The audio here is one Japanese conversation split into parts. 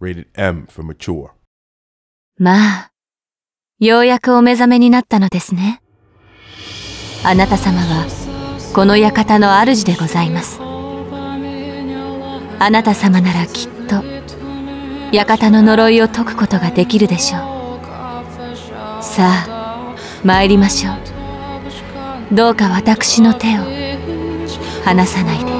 rated M for mature. まあ、ようやくお目覚めになったのですね。あなた様はこの館の主でございます。あなた様ならきっと館の呪いを解くことができるでしょう。さあ、参りましょう。どうか私の手を離さないで。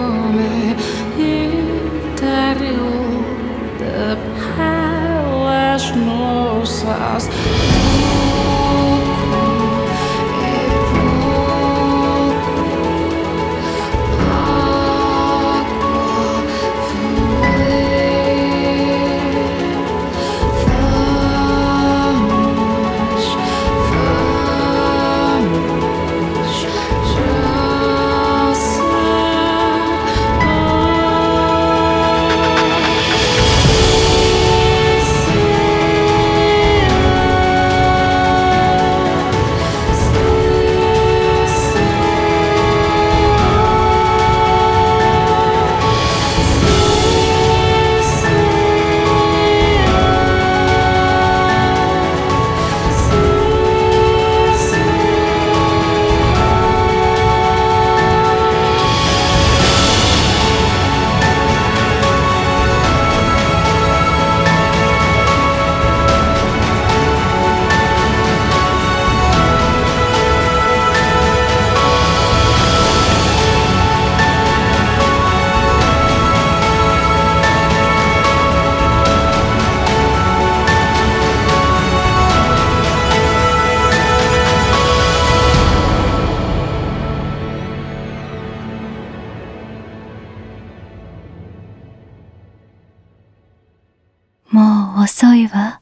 遅いわ。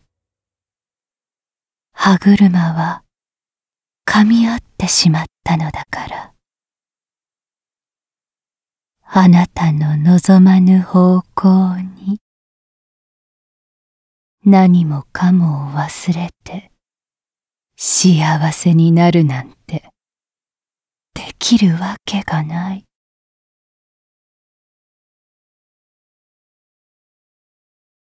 歯車は噛み合ってしまったのだから。あなたの望まぬ方向に何もかもを忘れて幸せになるなんてできるわけがない。